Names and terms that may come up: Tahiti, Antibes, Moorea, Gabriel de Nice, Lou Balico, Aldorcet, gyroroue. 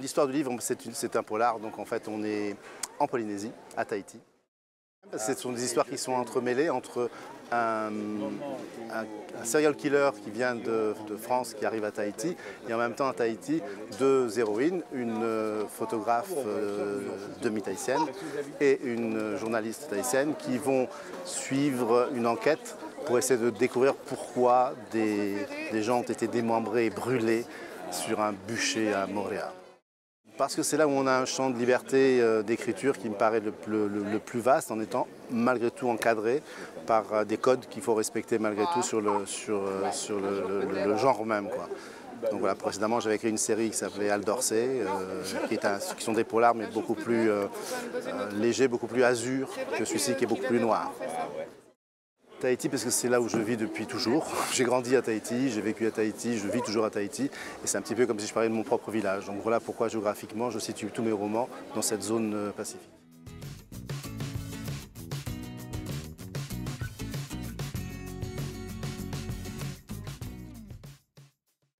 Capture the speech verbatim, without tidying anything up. L'histoire du livre, c'est un polar, donc en fait on est en Polynésie, à Tahiti. Ce sont des histoires qui sont entremêlées entre un, un, un serial killer qui vient de, de France, qui arrive à Tahiti, et en même temps à Tahiti, deux héroïnes, une photographe euh, demi-tahitienne et une journaliste tahitienne qui vont suivre une enquête pour essayer de découvrir pourquoi des, des gens ont été démembrés et brûlés sur un bûcher à Moorea. Parce que c'est là où on a un champ de liberté d'écriture qui me paraît le, le, le plus vaste, en étant malgré tout encadré par des codes qu'il faut respecter malgré tout sur le, sur, sur le, le, le genre même, quoi. Donc voilà, précédemment j'avais écrit une série qui s'appelait Aldorcet, euh, qui, est un, qui sont des polars mais beaucoup plus euh, euh, légers, beaucoup plus azur que celui-ci qui est beaucoup plus noir. Tahiti, parce que c'est là où je vis depuis toujours. J'ai grandi à Tahiti, j'ai vécu à Tahiti, je vis toujours à Tahiti. Et c'est un petit peu comme si je parlais de mon propre village. Donc voilà pourquoi géographiquement je situe tous mes romans dans cette zone pacifique.